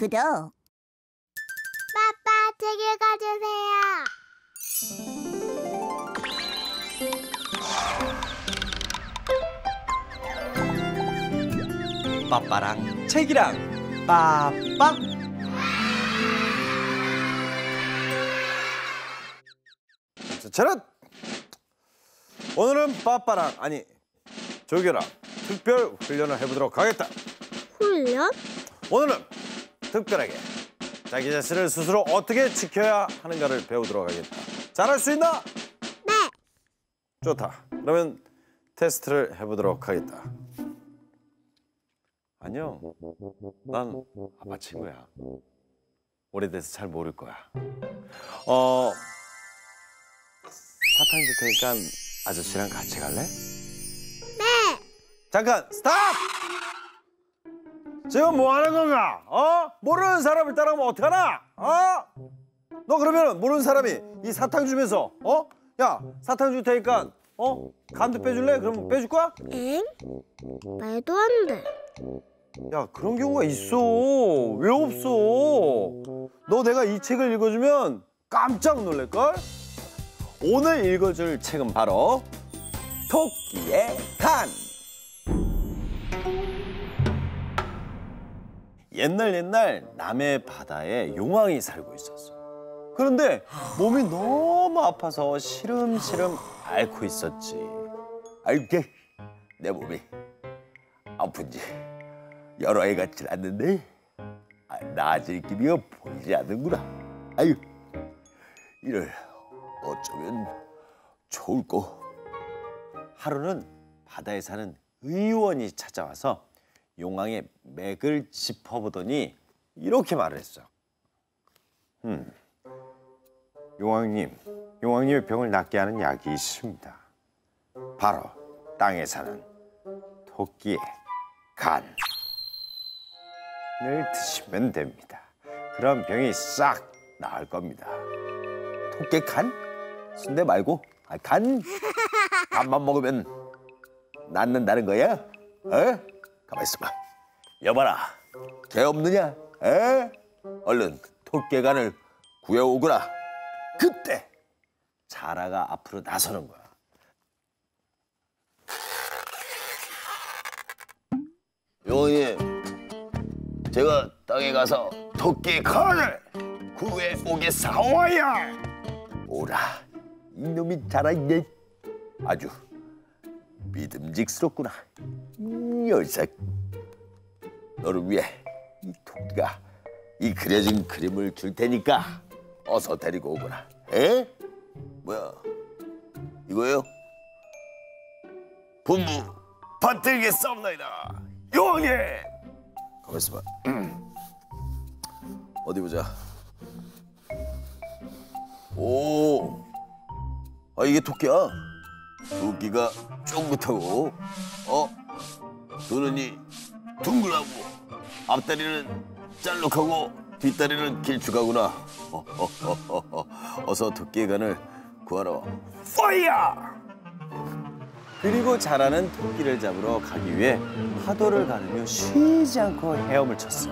구독! 빠빠, 책 읽어주세요! 빠빠랑 책이랑 빠빠! 차렷! 오늘은 빠빠랑, 아니 조교랑 특별 훈련을 해보도록 하겠다. 훈련? 오늘은 특별하게 자기 자신을 스스로 어떻게 지켜야 하는가를 배우도록 하겠다. 잘할 수 있나? 네. 좋다. 그러면 테스트를 해보도록 하겠다. 안녕. 난 아빠 친구야. 오래돼서 잘 모를 거야. 사탕 줄 테니까 아저씨랑 같이 갈래? 네. 잠깐 스탑! 지금 뭐 하는 건가? 모르는 사람을 따라오면 어떡하나? 너 그러면 모르는 사람이 이 사탕 주면서 야, 사탕 줄 테니까 간도 빼줄래? 그러면 빼줄 거야? 엥? 말도 안 돼. 야, 그런 경우가 있어. 왜 없어? 너 내가 이 책을 읽어주면 깜짝 놀랄걸? 오늘 읽어줄 책은 바로 토끼의 간! 옛날 남해 바다에 용왕이 살고 있었어. 그런데 몸이 너무 아파서 시름시름 앓고 있었지. 알게 내 몸이 아픈지 여러 해 같진 않는데 나아질 기미가 보이지 않는구나. 아유, 이럴. 어쩌면 좋을꼬. 하루는 바다에 사는 의원이 찾아와서 용왕의 맥을 짚어보더니 이렇게 말을 했어. 용왕님의 병을 낫게 하는 약이 있습니다. 바로 땅에 사는 토끼의 간을 드시면 됩니다. 그럼 병이 싹 나을 겁니다. 토끼의 간? 순대 말고 간만 먹으면 낫는다는 거야? 가만 있어봐. 여봐라, 개 없느냐? 얼른 토끼의 간을 구해오거라. 그때 자라가 앞으로 나서는 거야. 용왕님, 제가 땅에 가서 토끼의 간을 구해오겠사오야. 오라. 이놈이 자라있네. 아주 믿음직스럽구나. 녀석, 너를 위해 이 토끼가 이 그려진 그림을 줄 테니까 어서 데리고 오거라. 에? 뭐야, 이거요? 분부 받들겠사옵나이다, 용왕님. 가만 있어봐. 어디 보자. 오, 이게 토끼야. 토끼가 쫑긋하고 두 눈이 둥글하고 앞다리는 짤록하고 뒷다리는 길쭉하구나. 어서 토끼의 간을 구하러 파이어! 그리고 자라는 토끼를 잡으러 가기 위해 파도를 가르며 쉬지 않고 헤엄을 쳤어.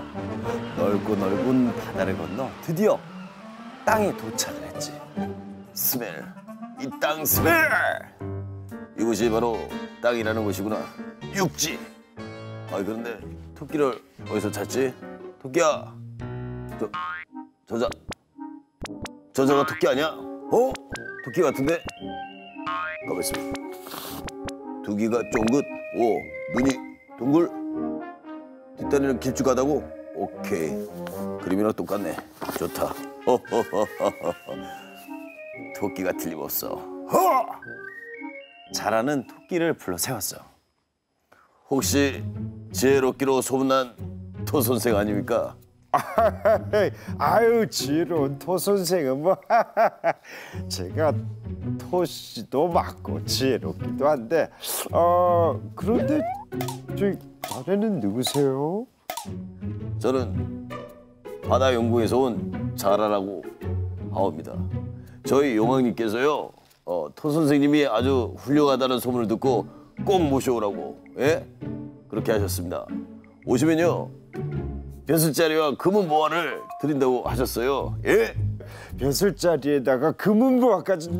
넓고 넓은 바다를 건너 드디어 땅에 도착을 했지. 스멜, 이 땅 스멜! 이곳이 바로 땅이라는 곳이구나. 육지. 그런데 토끼를 어디서 찾지? 토끼야, 저자가 토끼 아니야? 토끼 같은데? 가만 있어. 두 귀가 쫑긋, 눈이 둥글, 뒷다리는 길쭉하다고? 오케이, 그림이랑 똑같네. 좋다. 토끼가 틀림없어. 자라는 토끼를 불러 세웠어. 혹시 지혜롭기로 소문난 토 선생 아닙니까? 아유, 지혜로운 토 선생은 뭐 제가 토씨도 맞고 지혜롭기도 한데. 그런데 저기 아래는 누구세요? 저는 바다 연구에서 온 자라라고 하옵니다. 저희 용왕님께서요, 토 선생님이 아주 훌륭하다는 소문을 듣고 꼭 모셔오라고, 그렇게 하셨습니다. 오시면요, 벼슬자리와 금은보화를 드린다고 하셨어요. 예? 벼슬자리에다가 금은보화까지.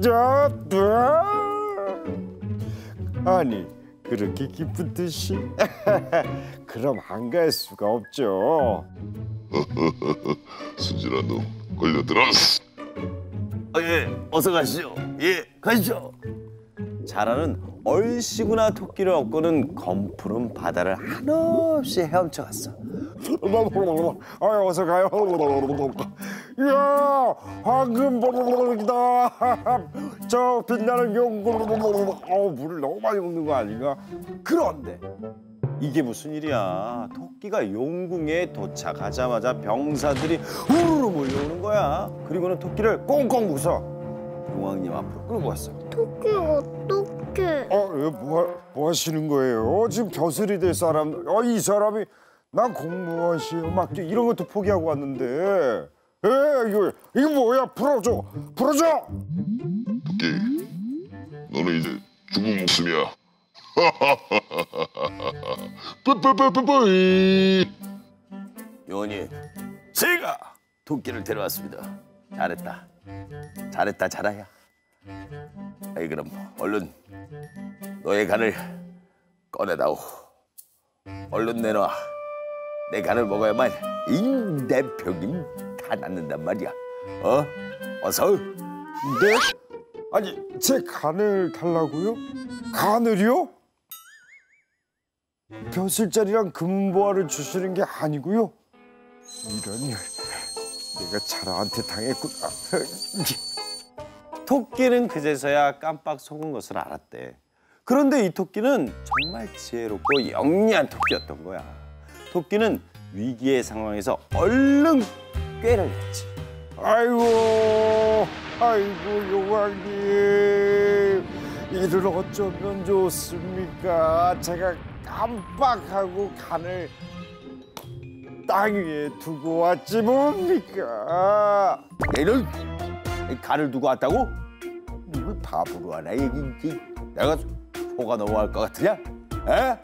아니 그렇게 기쁜 듯이? 그럼 안 갈 수가 없죠. 순진한 놈 걸려들었어. 아, 예, 어서 가시죠. 예, 가시죠. 자라는 얼씨구나 토끼를 업고는 검푸른 바다를 한없이 헤엄쳐갔어. 아, 어서 가요. 이야, 황금보물이다. 저 빛나는 용보물. 물을 너무 많이 먹는 거 아닌가? 그런데 이게 무슨 일이야? 토끼가 용궁에 도착하자마자 병사들이 우르르 몰려오는 거야. 그리고는 토끼를 꽁꽁 묶어서 용왕님 앞으로 끌고 왔어. 토끼 어떡해? 뭐 하시는 거예요? 지금 벼슬이 될 사람, 이 사람이 난 공무원 시험 막 이런 것도 포기하고 왔는데, 이거 뭐야? 풀어줘, 풀어줘. 토끼, 너는 이제 죽은 목숨이야. 뿌뿌뿌뿌뿌이. 요원님, 제가 토끼를 데려왔습니다. 잘했다, 잘했다, 잘하야. 아이 그럼 얼른 너의 간을 꺼내다오. 얼른 내놔. 내 간을 먹어야만 인대병이 다 낫는단 말이야. 어서. 네? 아니 제 간을 달라고요? 간을요? 벼슬자리랑 금은보화를 주시는 게 아니고요? 이런 일, 내가 자라한테 당했구나. 토끼는 그제서야 깜빡 속은 것을 알았대. 그런데 이 토끼는 정말 지혜롭고 영리한 토끼였던 거야. 토끼는 위기의 상황에서 얼른 꾀를 냈지. 아이고 용왕님, 이를 어쩌면 좋습니까? 제가 깜빡하고 간을 땅 위에 두고 왔지 뭡니까? 얘를 간을 두고 왔다고? 이걸 바보로 하나 얘기지. 내가 소가 넘어갈 것 같으냐? 에?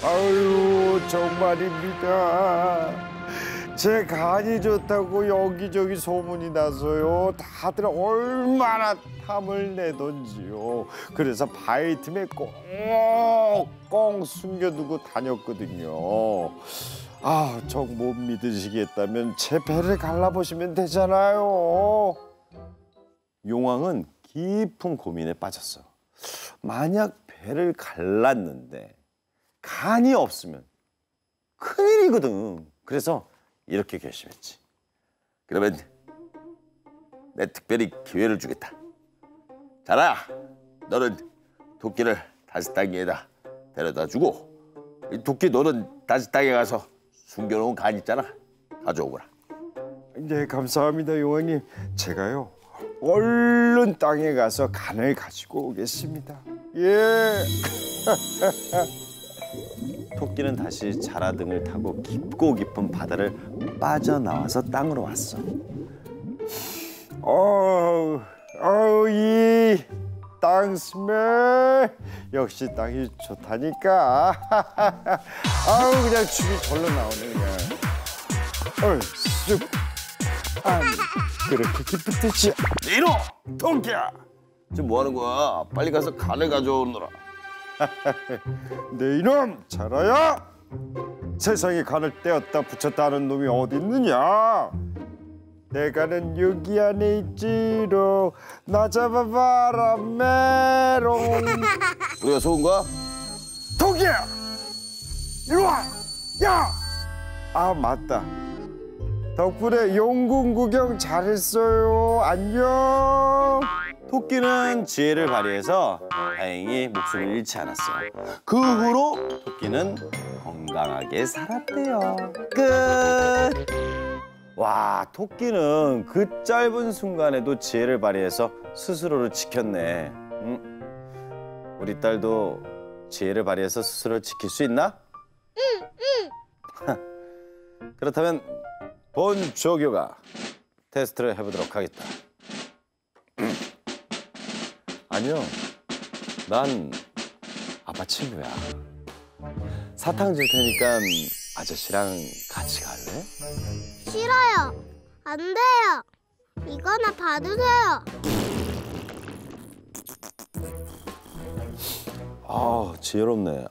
아유 정말입니다. 제 간이 좋다고 여기저기 소문이 나서요. 다들 얼마나 탐을 내던지요. 그래서 바위 틈에 꽁꽁 숨겨두고 다녔거든요. 아, 저 못 믿으시겠다면 제 배를 갈라보시면 되잖아요. 용왕은 깊은 고민에 빠졌어. 만약 배를 갈랐는데 간이 없으면 큰일이거든. 그래서 이렇게 결심했지. 그러면 내 특별히 기회를 주겠다. 자라, 너는 토끼를 다시 땅 위에다 데려다 주고, 이 토끼 너는 다시 땅에 가서 숨겨놓은 간 있잖아, 가져오거라. 네, 감사합니다 용왕님. 제가요 얼른 땅에 가서 간을 가지고 오겠습니다. 예. 토끼는 다시 자라등을 타고 깊고 깊은 바다를 빠져나와서 땅으로 왔어. 이 땅 스멜! 역시 땅이 좋다니까. 아우 그냥 줄이 절로 나오네 그냥. 얼쑥. 아니 그렇게 기쁘듯이. 이놈! 토끼야! 지금 뭐 하는 거야? 빨리 가서 간을 가져오너라. 네 이놈 자라야! 세상에 간을 떼었다 붙였다 하는 놈이 어디 있느냐? 내 간은 여기 안에 있지롱. 나 잡아봐라 메롱. 우리가 속은 거야? 토끼야! 이리 와! 야! 아 맞다, 덕분에 용궁 구경 잘했어요. 안녕. 토끼는 지혜를 발휘해서 다행히 목숨을 잃지 않았어. 그 후로 토끼는 건강하게 살았대요. 끝! 와, 토끼는 그 짧은 순간에도 지혜를 발휘해서 스스로를 지켰네. 응? 우리 딸도 지혜를 발휘해서 스스로를 지킬 수 있나? 응. 그렇다면 본 조교가 테스트를 해보도록 하겠다. 아니요, 난 아빠 친구야. 사탕 줄 테니까 아저씨랑 같이 갈래? 싫어요. 안 돼요. 이거나 받으세요. 아, 지혜롭네.